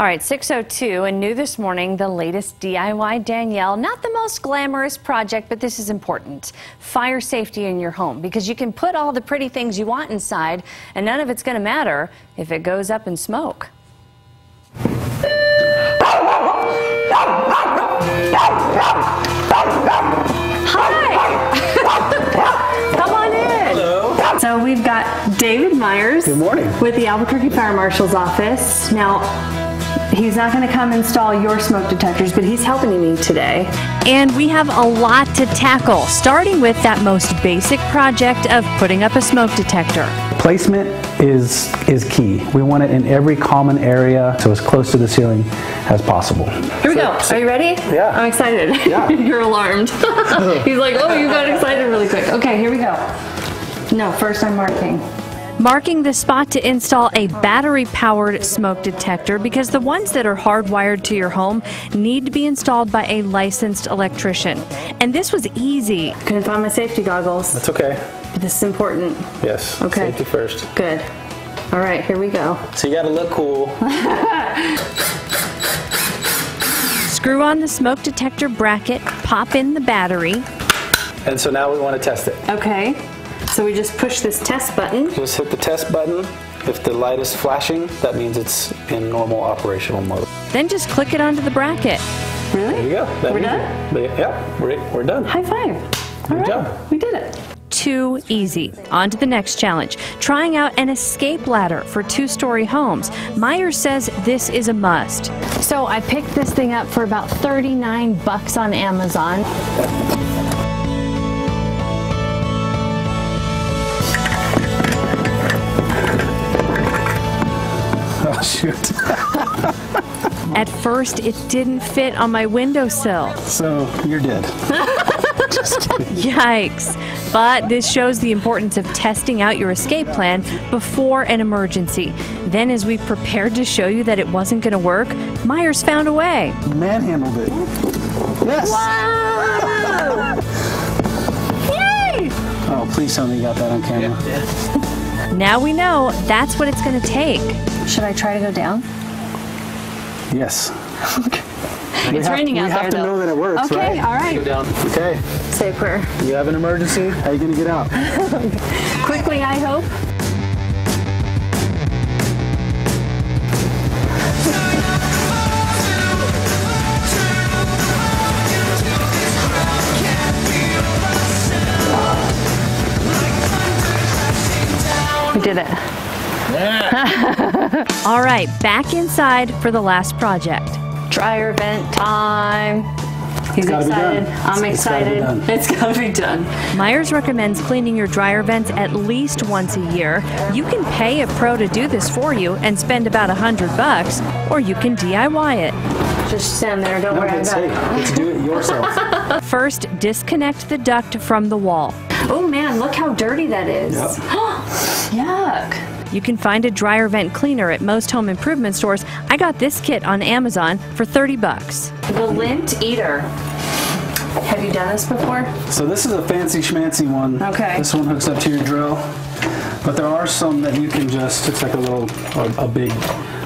All right, 6:02 and new this morning, the latest DIY Danielle. Not the most glamorous project, but this is important. Fire safety in your home, because you can put all the pretty things you want inside and none of it's going to matter if it goes up in smoke. Hi! Come on in. Hello. So we've got David Meyers. Good morning. With the Albuquerque Fire Marshal's office. Now, he's not going to come install your smoke detectors, but he's helping me today. And we have a lot to tackle, starting with that most basic project of putting up a smoke detector. Placement is key. We want it in every common area, so as close to the ceiling as possible. Here we go. Are you ready? Yeah. I'm excited. Yeah. You're alarmed. He's like, oh, you got excited really quick. Okay, here we go. No, first I'm marking. Marking the spot to install a battery-powered smoke detector, because the ones that are hardwired to your home need to be installed by a licensed electrician. And this was easy. Couldn't find my safety goggles. That's okay. But this is important. Yes. Okay. Safety first. Good. All right, here we go. So you gotta look cool. Screw on the smoke detector bracket, pop in the battery. And so now we want to test it. Okay. So we just push this test button. Just hit the test button. If the light is flashing, that means it's in normal operational mode. Then just click it onto the bracket. Really? There you go. We're done? Yeah, we're done. High five. Good job. We did it. Too easy. On to the next challenge, trying out an escape ladder for two-story homes. Meyers says this is a must. So I picked this thing up for about 39 bucks on Amazon. Shoot. At first, it didn't fit on my windowsill. So, you're dead. Yikes. But this shows the importance of testing out your escape plan before an emergency. Then, as we prepared to show you that it wasn't going to work, Meyers found a way. Manhandled it. Yes. Wow. Yay! Oh, please tell me you got that on camera. Yeah. Now we know that's what it's going to take. Should I try to go down? Yes. Okay. It's raining out there, though. We have to know that it works, right? Okay, all right. Go down. Okay. Say a prayer. You have an emergency. How are you going to get out? Quickly, I hope. Did it. Yeah. All right, back inside for the last project. Dryer vent time. He's excited. I'm excited. It's gotta be done. Meyers recommends cleaning your dryer vents at least once a year. You can pay a pro to do this for you and spend about $100, or you can DIY it. Just stand there. Don't worry about it. Let's do it yourself. First, disconnect the duct from the wall. Oh man, look how dirty that is. Yep. Yuck. You can find a dryer vent cleaner at most home improvement stores. I got this kit on Amazon for 30 bucks. The lint eater. Have you done this before? So this is a fancy schmancy one. Okay. This one hooks up to your drill. But there are some that you can just, it's like a little, a big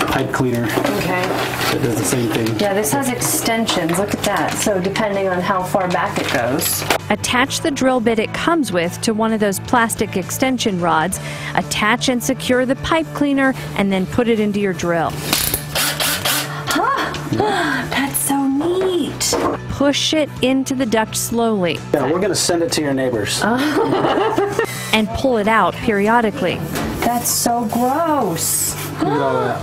pipe cleaner. Okay. That does the same thing. Yeah, this has extensions. Look at that. So depending on how far back it goes. Attach the drill bit it comes with to one of those plastic extension rods. Attach and secure the pipe cleaner and then put it into your drill. Huh? That's so neat. Push it into the duct slowly. Yeah, we're going to send it to your neighbors. And pull it out periodically. That's so gross. Look at all that.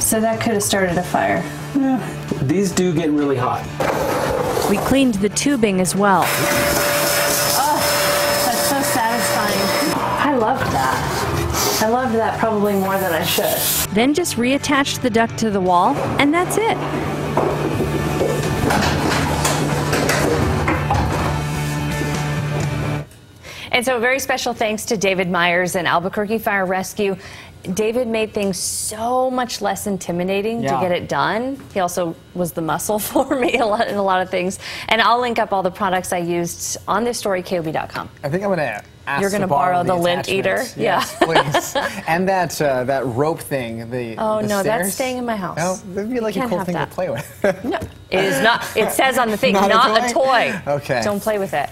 So that could have started a fire. Yeah. These do get really hot. We cleaned the tubing as well. Oh, that's so satisfying. I loved that. I loved that probably more than I should. Then just reattach the duct to the wall, and that's it. And so a very special thanks to David Meyers and Albuquerque Fire Rescue. David made things so much less intimidating to get it done. He also was the muscle for me in a lot of things. And I'll link up all the products I used on this story, KOB.com. I think I'm going to ask you're going to borrow the lint eater? Yes, please. And that, that rope thing, the stairs. That's staying in my house. No, that'd be like a cool thing to play with. No, it is not. It says on the thing, not a toy. Okay. Don't play with it.